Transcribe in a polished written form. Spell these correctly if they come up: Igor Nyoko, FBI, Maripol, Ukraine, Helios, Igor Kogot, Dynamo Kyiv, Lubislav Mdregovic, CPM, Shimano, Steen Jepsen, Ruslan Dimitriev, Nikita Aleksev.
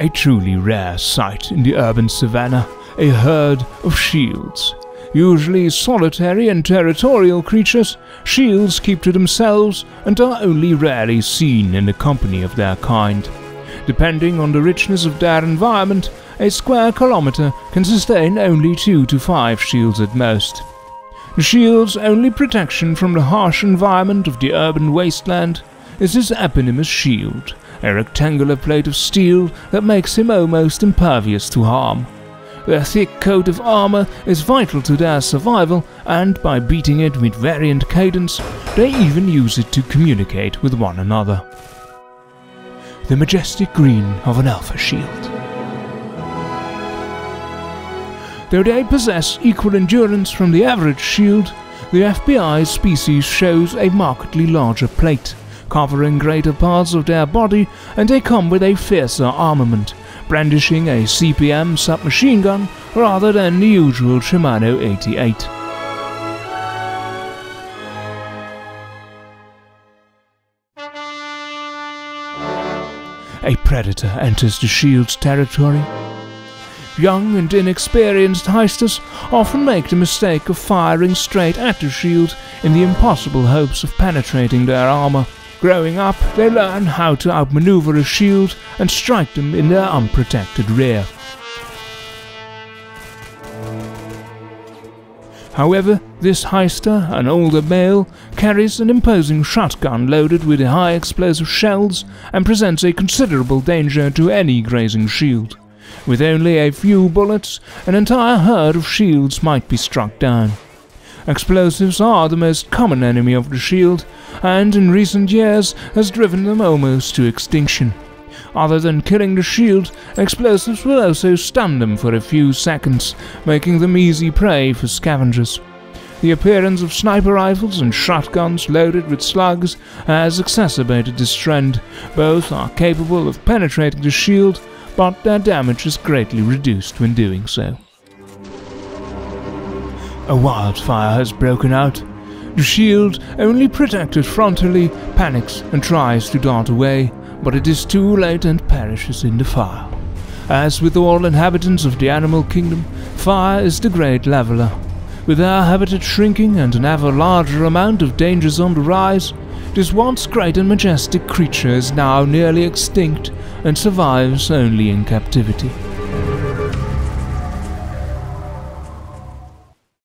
a truly rare sight in the urban savanna, a herd of shields. Usually solitary and territorial creatures, shields keep to themselves and are only rarely seen in the company of their kind. Depending on the richness of their environment, a square kilometer can sustain only 2 to 5 shields at most. The shield's only protection from the harsh environment of the urban wasteland is his eponymous shield, a rectangular plate of steel that makes him almost impervious to harm. Their thick coat of armor is vital to their survival, and by beating it with variant cadence, they even use it to communicate with one another. The majestic green of an alpha shield. Though they possess equal endurance from the average shield, the FBI species shows a markedly larger plate, covering greater parts of their body, and they come with a fiercer armament, brandishing a CPM submachine gun rather than the usual Shimano 88. A predator enters the shield's territory. Young and inexperienced heisters often make the mistake of firing straight at the shield in the impossible hopes of penetrating their armor. Growing up, they learn how to outmaneuver a shield and strike them in their unprotected rear. However, this heister, an older male, carries an imposing shotgun loaded with high explosive shells and presents a considerable danger to any grazing shield. With only a few bullets, an entire herd of shields might be struck down. Explosives are the most common enemy of the shield, and in recent years has driven them almost to extinction. Other than killing the shield, explosives will also stun them for a few seconds, making them easy prey for scavengers. The appearance of sniper rifles and shotguns loaded with slugs has exacerbated this trend. Both are capable of penetrating the shield, but their damage is greatly reduced when doing so. A wildfire has broken out. The shield, only protected frontally, panics and tries to dart away, but it is too late and perishes in the fire. As with all inhabitants of the animal kingdom, fire is the great leveler. With our habitat shrinking and an ever larger amount of dangers on the rise, this once great and majestic creature is now nearly extinct and survives only in captivity.